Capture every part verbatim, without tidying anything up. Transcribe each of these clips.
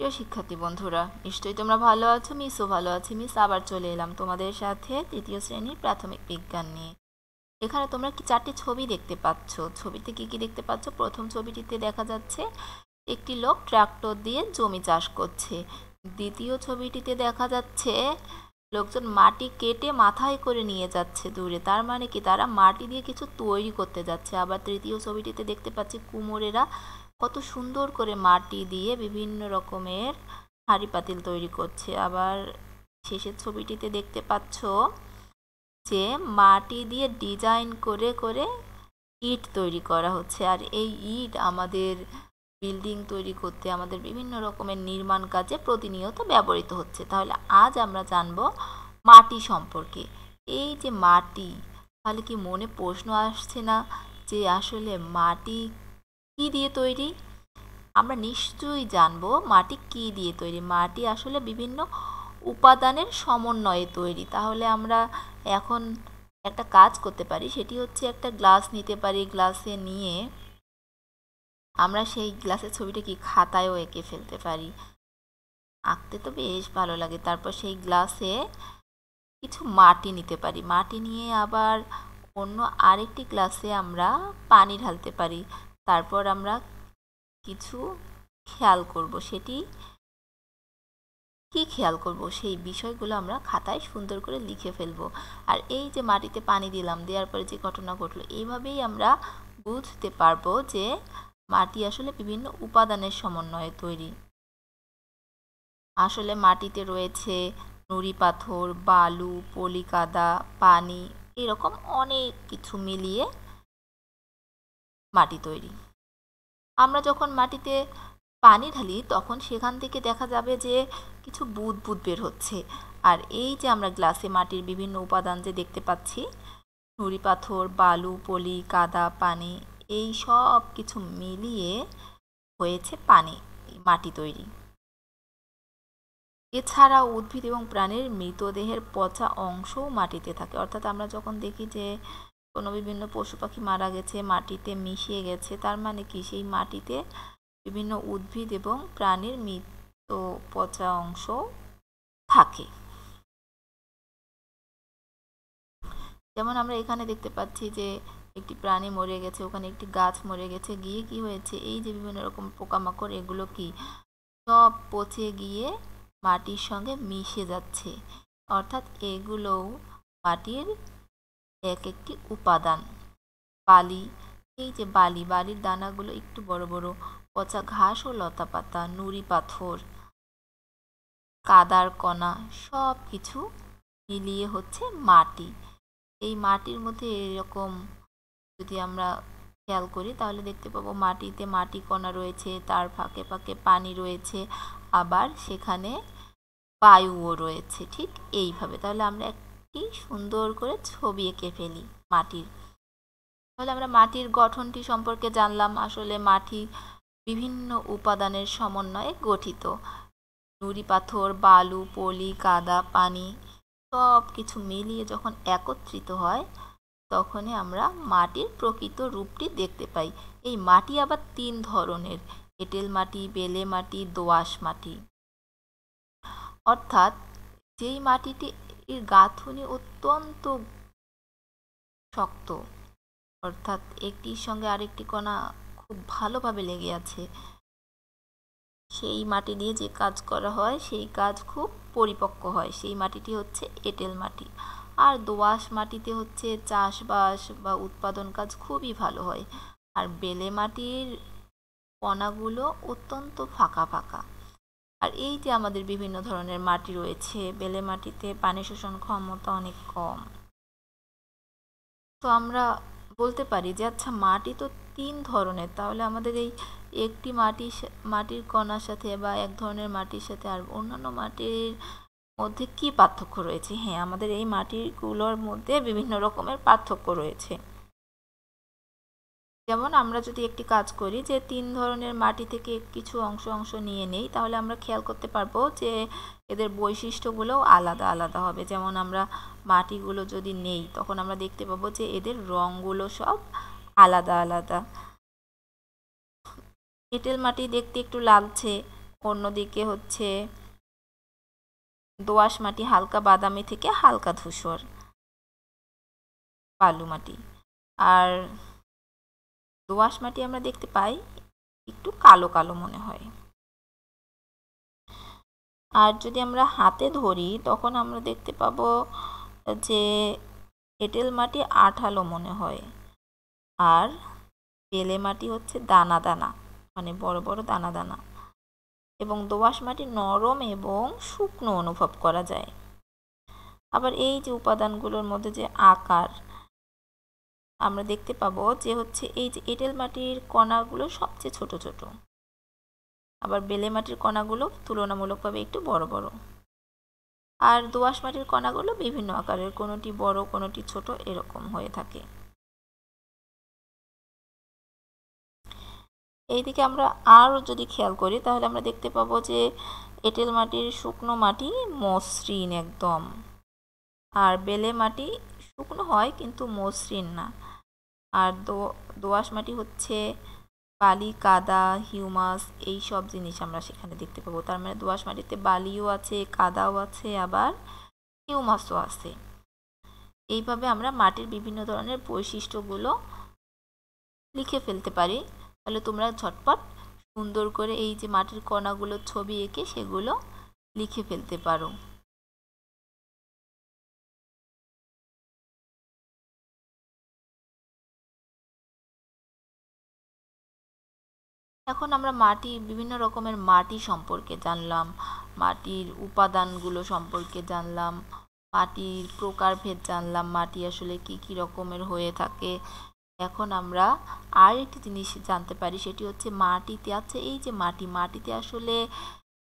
প্রিয় শিক্ষার্থী বন্ধুরা, নিশ্চয়ই তোমরা ভালো আছো। মিসও ভালো আছি। মিস আবার চলে এলাম তোমাদের সাথে তৃতীয় শ্রেণীর প্রাথমিক বিজ্ঞান নিয়ে। এখানে তোমরা কি চারটি ছবি দেখতে পাচ্ছ। ছবিতে কি কি দেখতে পাচ্ছ? প্রথম ছবিটিতে দেখা যাচ্ছে একটি লোক ট্রাক্টর দিয়ে জমি চাষ করছে। দ্বিতীয় ছবিটিতে দেখা যাচ্ছে লোকজন মাটি কেটে মাথায় করে নিয়ে যাচ্ছে দূরে, তার মানে কি তারা মাটি দিয়ে কিছু তৈরি করতে যাচ্ছে। আবার তৃতীয় ছবিটিতে দেখতে পাচ্ছি কুমোরেরা কত সুন্দর করে মাটি দিয়ে বিভিন্ন রকমের হাঁড়ি পাতিল তৈরি করছে। আবার শেষের ছবিটিতে দেখতে পাচ্ছ যে মাটি দিয়ে ডিজাইন করে করে ইট তৈরি করা হচ্ছে। আর এই ইট আমাদের বিল্ডিং তৈরি করতে, আমাদের বিভিন্ন রকমের নির্মাণ কাজে প্রতিনিয়ত ব্যবহৃত হচ্ছে। তাহলে আজ আমরা জানব মাটি সম্পর্কে। এই যে মাটি, তাহলে কি মনে প্রশ্ন আসছে না যে আসলে মাটি কি দিয়ে তৈরি? আমরা নিশ্চয়ই জানবো মাটি কি দিয়ে তৈরি। মাটি আসলে বিভিন্ন উপাদানের সমন্বয়ে তৈরি। তাহলে আমরা এখন একটা কাজ করতে পারি, সেটি হচ্ছে একটা গ্লাস নিতে পারি। গ্লাসে নিয়ে আমরা সেই গ্লাসের ছবিটা কি খাতায়ও এঁকে ফেলতে পারি। আঁকতে তো বেশ ভালো লাগে। তারপর সেই গ্লাসে কিছু মাটি নিতে পারি। মাটি নিয়ে আবার অন্য আরেকটি গ্লাসে আমরা পানি ঢালতে পারি। তারপর আমরা কিছু খেয়াল করব, সেটি কি খেয়াল করব সেই বিষয়গুলো আমরা খাতায় সুন্দর করে লিখে ফেলবো। আর এই যে মাটিতে পানি দিলাম, দেওয়ার পরে যে ঘটনা ঘটলো, এইভাবেই আমরা বুঝতে পারবো যে মাটি আসলে বিভিন্ন উপাদানের সমন্বয়ে তৈরি। আসলে মাটিতে রয়েছে নুড়ি পাথর, বালু, পলি কাদা, পানি, এরকম অনেক কিছু মিলিয়ে মাটি তৈরি। আমরা যখন মাটিতে পানি ঢালি তখন সেখান থেকে দেখা যাবে যে কিছু বুদবুদ বের হচ্ছে। আর এই যে আমরা গ্লাসে মাটির বিভিন্ন উপাদান যে দেখতে পাচ্ছি, নুড়ি পাথর, বালু, পলি কাদা, পানি, এই সব কিছু মিলিয়ে হয়েছে পানি, মাটি তৈরি। এছাড়া উদ্ভিদ এবং প্রাণীর মৃতদেহের পচা অংশও মাটিতে থাকে। অর্থাৎ আমরা যখন দেখি যে কোনো বিভিন্ন পশু পাখি মারা গেছে, মাটিতে মিশিয়ে গেছে, তার মানে কি সেই মাটিতে বিভিন্ন উদ্ভিদ এবং প্রাণীর মৃত পচা অংশ থাকে। যেমন আমরা এখানে দেখতে পাচ্ছি যে একটি প্রাণী মরে গেছে, ওখানে একটি গাছ মরে গেছে, গিয়ে কি হয়েছে, এই যে বিভিন্ন রকম পোকামাকড়, এগুলো কি সব পচে গিয়ে মাটির সঙ্গে মিশে যাচ্ছে। অর্থাৎ এগুলোও মাটির এক একটি উপাদান। বালি, এই যে বালি, বালির দানাগুলো একটু বড় বড়, পচা ঘাস ও লতা পাতা, নুড়ি পাথর, কাদার কণা, সব কিছু মিলিয়ে হচ্ছে মাটি। এই মাটির মধ্যে এরকম যদি আমরা খেয়াল করি তাহলে দেখতে পাবো মাটিতে মাটি কণা রয়েছে, তার ফাঁকে ফাঁকে পানি রয়েছে, আবার সেখানে বায়ুও রয়েছে। ঠিক এইভাবে তাহলে আমরা একটি সুন্দর করে ছবি এঁকে ফেলি মাটির। তাহলে আমরা মাটির গঠনটি সম্পর্কে জানলাম। আসলে মাটি বিভিন্ন উপাদানের সমন্বয়ে গঠিত। নুড়ি পাথর, বালু, পলি কাদা, পানি সব কিছু মিলিয়ে যখন একত্রিত হয় তখনই আমরা মাটির প্রকৃত রূপটি দেখতে পাই। এই মাটি আবার তিন ধরনের, এঁটেল মাটি, বেলে মাটি, দোআঁশ মাটি। অর্থাৎ যেই মাটিটি এর গাঁথুনি অত্যন্ত শক্ত, অর্থাৎ একটির সঙ্গে আরেকটি কণা খুব ভালোভাবে লেগে আছে, সেই মাটি দিয়ে যে কাজ করা হয় সেই কাজ খুব পরিপক্ক হয়, সেই মাটিটি হচ্ছে এঁটেল মাটি। আর দোআঁশ মাটিতে হচ্ছে চাষবাস বা উৎপাদন কাজ খুবই ভালো হয়। আর বেলে মাটির কণাগুলো অত্যন্ত ফাঁকা ফাঁকা। আর এই যে আমাদের বিভিন্ন ধরনের মাটি রয়েছে, বেলে মাটিতে পানি শোষণ ক্ষমতা অনেক কম। তো আমরা বলতে পারি যে আচ্ছা মাটি তো তিন ধরনের, তাহলে আমাদের এই একটি মাটি মাটির কণার সাথে বা এক ধরনের মাটির সাথে আর অন্যান্য মাটির মধ্যে কি পার্থক্য রয়েছে? হ্যাঁ, আমাদের এই মাটিগুলোর মধ্যে বিভিন্ন রকমের পার্থক্য রয়েছে। যেমন আমরা যদি একটি কাজ করি যে তিন ধরনের মাটি থেকে কিছু অংশ অংশ নিয়ে নেই, তাহলে আমরা খেয়াল করতে পারবো যে এদের বৈশিষ্ট্যগুলো আলাদা আলাদা হবে। যেমন আমরা মাটিগুলো যদি নেই তখন আমরা দেখতে পাবো যে এদের রঙগুলো সব আলাদা আলাদা। এঁটেল মাটি দেখতে একটু লালচে, অন্যদিকে হচ্ছে দোআঁশ মাটি হালকা বাদামি থেকে হালকা ধূসর বালু মাটি। আর দোআঁশ মাটি আমরা দেখতে পাই একটু কালো কালো মনে হয়। আর যদি আমরা হাতে ধরি তখন আমরা দেখতে পাবো যে এঁটেল মাটি আঠালো মনে হয়, আর বেলে মাটি হচ্ছে দানা দানা, মানে বড় বড় দানা দানা, এবং দোআঁশ মাটি নরম এবং শুকনো অনুভব করা যায়। আবার এই যে উপাদানগুলোর মধ্যে যে আকার আমরা দেখতে পাবো যে হচ্ছে এই যে এঁটেল মাটির কণাগুলো সবচেয়ে ছোট ছোট, আবার বেলে মাটির কণাগুলো তুলনামূলকভাবে একটু বড় বড়, আর দোআঁশ মাটির কণাগুলো বিভিন্ন আকারের, কোনোটি বড় কোনোটি ছোট এরকম হয়ে থাকে। এইদিকে আমরা আরও যদি খেয়াল করি তাহলে আমরা দেখতে পাবো যে এঁটেল মাটির শুকনো মাটি মসৃণ একদম, আর বেলে মাটি শুকনো হয় কিন্তু মসৃণ না, আর দো দোআঁশ মাটি হচ্ছে বালি, কাদা, হিউমাস এই সব জিনিস আমরা সেখানে দেখতে পাবো। তার মানে দোআঁশ মাটিতে বালিও আছে, কাদাও আছে, আবার হিউমাসও আছে। এইভাবে আমরা মাটির বিভিন্ন ধরনের বৈশিষ্ট্যগুলো লিখে ফেলতে পারি। তাহলে তোমরা ঝটপট সুন্দর করে এই যে মাটির কণাগুলোর ছবি এঁকে সেগুলো লিখে ফেলতে পারো। এখন আমরা মাটি বিভিন্ন রকমের মাটি সম্পর্কে জানলাম, মাটির উপাদানগুলো সম্পর্কে জানলাম, মাটির প্রকারভেদ জানলাম, মাটি আসলে কি কি রকমের হয়ে থাকে। এখন আমরা আর একটি জিনিস জানতে পারি, সেটি হচ্ছে মাটিতে আছে এই যে মাটি, মাটিতে আসলে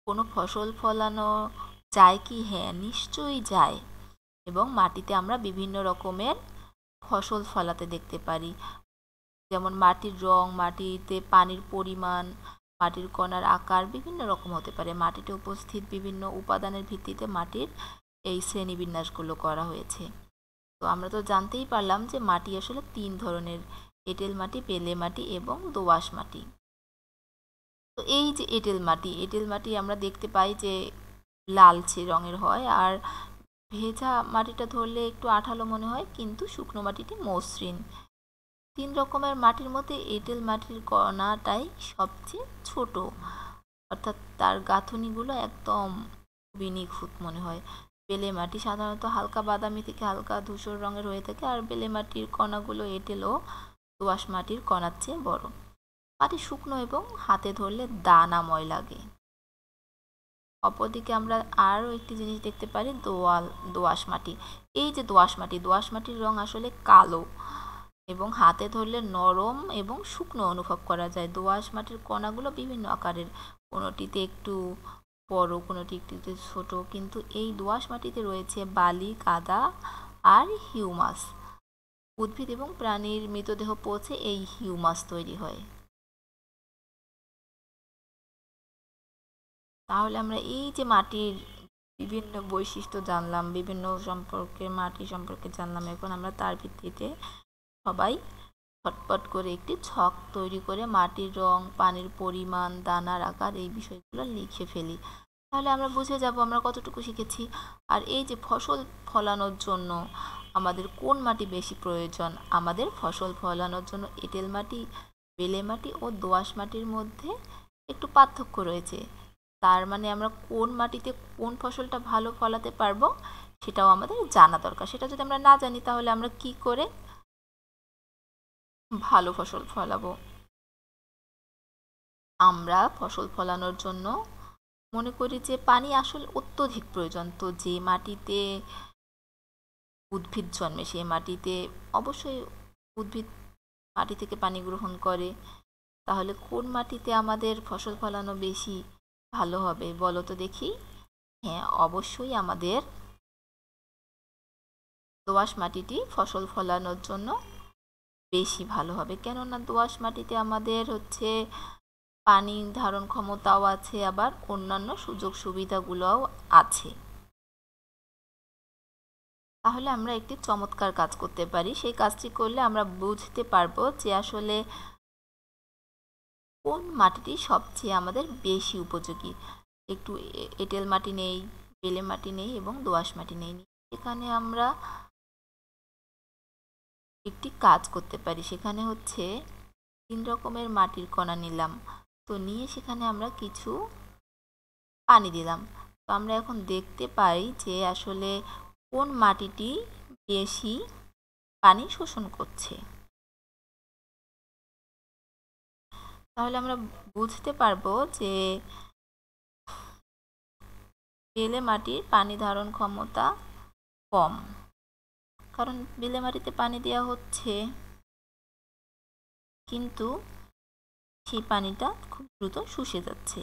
কোনো ফসল ফলানো যায় কি? হ্যাঁ, নিশ্চয়ই যায়, এবং মাটিতে আমরা বিভিন্ন রকমের ফসল ফলাতে দেখতে পারি, যেমন মাটির রং, মাটিতে পানির পরিমাণ, মাটির কণার আকার বিভিন্ন রকম হতে পারে। মাটিতে উপস্থিত বিভিন্ন উপাদানের ভিত্তিতে মাটির এই শ্রেণীবিন্যাসগুলো করা হয়েছে। তো আমরা তো জানতেই পারলাম যে মাটি আসলে তিন ধরনের, এঁটেল মাটি, বেলে মাটি এবং দোআঁশ মাটি। তো এই যে এঁটেল মাটি, এঁটেল মাটি আমরা দেখতে পাই যে লালচে রঙের হয়, আর ভেজা মাটিটা ধরলে একটু আঠালো মনে হয়, কিন্তু শুকনো মাটিটি মসৃণ। তিন রকমের মাটির মধ্যে এঁটেল মাটির কণাটাই সবচেয়ে ছোট, অর্থাৎ তার গাঁথনিগুলো একদম খুবই নিখুঁত মনে হয়। বেলে মাটি সাধারণত হালকা বাদামি থেকে হালকা ধূসর রঙের হয়ে থাকে, আর বেলে মাটির কণাগুলো এঁটেল ও দোআঁশ মাটির কণার চেয়ে বড়। মাটি শুকনো এবং হাতে ধরলে দানাময় লাগে। অপরদিকে আমরা আরও একটি জিনিস দেখতে পারি, দোয়াল দোআঁশ মাটি। এই যে দোআঁশ মাটি, দোআঁশ মাটির রং আসলে কালো এবং হাতে ধরলে নরম এবং শুকনো অনুভব করা যায়। দোআঁশ মাটির কণাগুলো বিভিন্ন আকারের, কোনোটিতে একটু বড় কোনোটি একটু ছোট, কিন্তু এই দোআঁশ মাটিতে রয়েছে বালি, কাদা আর হিউমাস। উদ্ভিদ এবং প্রাণীর মৃতদেহ পচে এই হিউমাস তৈরি হয়। তাহলে আমরা এই যে মাটির বিভিন্ন বৈশিষ্ট্য জানলাম, বিভিন্ন সম্পর্কে মাটি সম্পর্কে জানলাম। এখন আমরা তার ভিত্তিতে সবাই ফটফট করে একটি ছক তৈরি করে মাটির রং, পানির পরিমাণ, দানার আকার এই বিষয়গুলো লিখে ফেলি। তাহলে আমরা বুঝে যাব আমরা কতটুকু শিখেছি। আর এই যে ফসল ফলানোর জন্য আমাদের কোন মাটি বেশি প্রয়োজন, আমাদের ফসল ফলানোর জন্য এঁটেল মাটি, বেলে মাটি ও দোআঁশ মাটির মধ্যে একটু পার্থক্য রয়েছে। তার মানে আমরা কোন মাটিতে কোন ফসলটা ভালো ফলাতে পারবো সেটাও আমাদের জানা দরকার। সেটা যদি আমরা না জানি তাহলে আমরা কি করে ভালো ফসল ফলাবো? আমরা ফসল ফলানোর জন্য মনে করি যে পানি আসলে অত্যধিক প্রয়োজন। তো যে মাটিতে উদ্ভিদ জন্মে সেই মাটিতে অবশ্যই উদ্ভিদ মাটি থেকে পানি গ্রহণ করে। তাহলে কোন মাটিতে আমাদের ফসল ফলানো বেশি ভালো হবে বলো তো দেখি? হ্যাঁ, অবশ্যই আমাদের দোআঁশ মাটিটি ফসল ফলানোর জন্য বেশি ভালো হবে, কেননা দোআঁশ মাটিতে আমাদের হচ্ছে পানি ধারণ ক্ষমতাও আছে, আবার অন্যান্য সুযোগ সুবিধাগুলোও আছে। তাহলে আমরা একটি চমৎকার কাজ করতে পারি। সেই কাজটি করলে আমরা বুঝতে পারবো যে আসলে কোন মাটিটি সবচেয়ে আমাদের বেশি উপযোগী একটু এঁটেল মাটি নেই বেলে মাটি নেই এবং দোআঁশ মাটি নেই এখানে আমরা একটি কাজ করতে পারি সেখানে হচ্ছে তিন রকমের মাটির কণা নিলাম তো নিয়ে সেখানে আমরা কিছু পানি দিলাম তো আমরা এখন দেখতে পাই যে আসলে কোন মাটিটি বেশি পানি শোষণ করছে তাহলে আমরা বুঝতে পারবো যে বেলে মাটির পানি ধারণ ক্ষমতা কম কারণ বেলে মাটিতে পানি দেয়া হচ্ছে কিন্তু সেই পানিটা খুব দ্রুত শুষে যাচ্ছে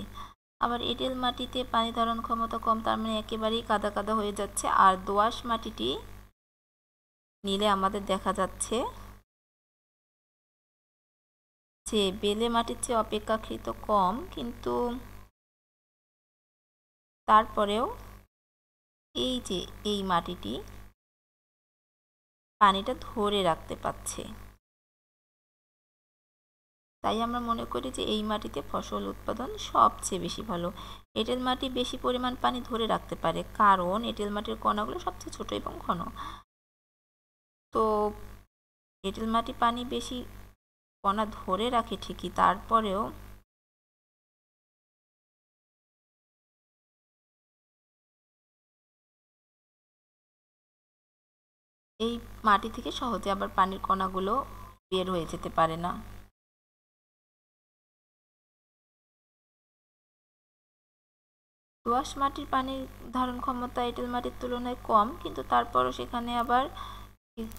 আবার এঁটেল মাটিতে পানি ধারণ ক্ষমতা কম তার মানে একেবারেই কাদা কাদা হয়ে যাচ্ছে আর দোআঁশ মাটিটি নিলে আমাদের দেখা যাচ্ছে যে বেলে মাটির চেয়ে অপেক্ষাকৃত কম কিন্তু তারপরেও এই যে এই মাটিটি পানিটা ধরে রাখতে পারছে তাই আমরা মনে করি যে এই মাটিতে ফসল উৎপাদন সবচেয়ে বেশি ভালো এঁটেল মাটি বেশি পরিমাণ পানি ধরে রাখতে পারে কারণ এঁটেল মাটির কণাগুলো সবচেয়ে ছোট এবং ঘন তো এঁটেল মাটি পানি বেশি কণা ধরে রাখে ঠিকই তারপরেও এই মাটি থেকে সহজে আবার পানির কণাগুলো বের হয়ে যেতে পারে না দোআঁশ মাটির পানির ধারণ ক্ষমতা এঁটেল মাটির তুলনায় কম কিন্তু তারপরও সেখানে আবার এক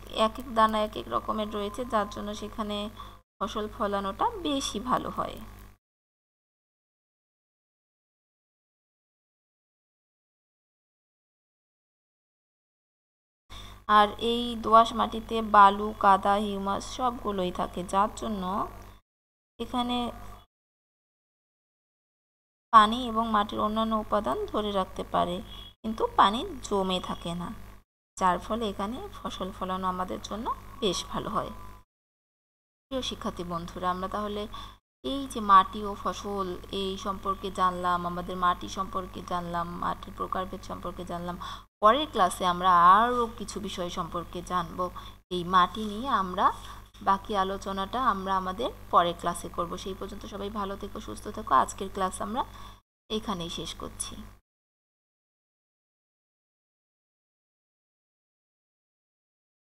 এক দানা এক এক রকমের রয়েছে যার জন্য সেখানে ফসল ফলানোটা বেশি ভালো হয় আর এই দোআঁশ মাটিতে বালু কাদা হিউমাস সবগুলোই থাকে যার জন্য এখানে পানি এবং মাটির অন্যান্য উপাদান ধরে রাখতে পারে কিন্তু পানি জমে থাকে না যার ফলে এখানে ফসল ফলানো আমাদের জন্য বেশ ভালো হয় প্রিয় শিক্ষার্থী বন্ধুরা আমরা তাহলে এই যে মাটি ও ফসল এই সম্পর্কে জানলাম আমাদের মাটি সম্পর্কে জানলাম মাটির প্রকারভেদ সম্পর্কে জানলাম পরের ক্লাসে আমরা আরও কিছু বিষয় সম্পর্কে জানব এই মাটি নিয়ে আমরা বাকি আলোচনাটা আমরা আমাদের পরের ক্লাসে করব সেই পর্যন্ত সবাই ভালো থেকো সুস্থ থেকো আজকের ক্লাস আমরা এখানেই শেষ করছি।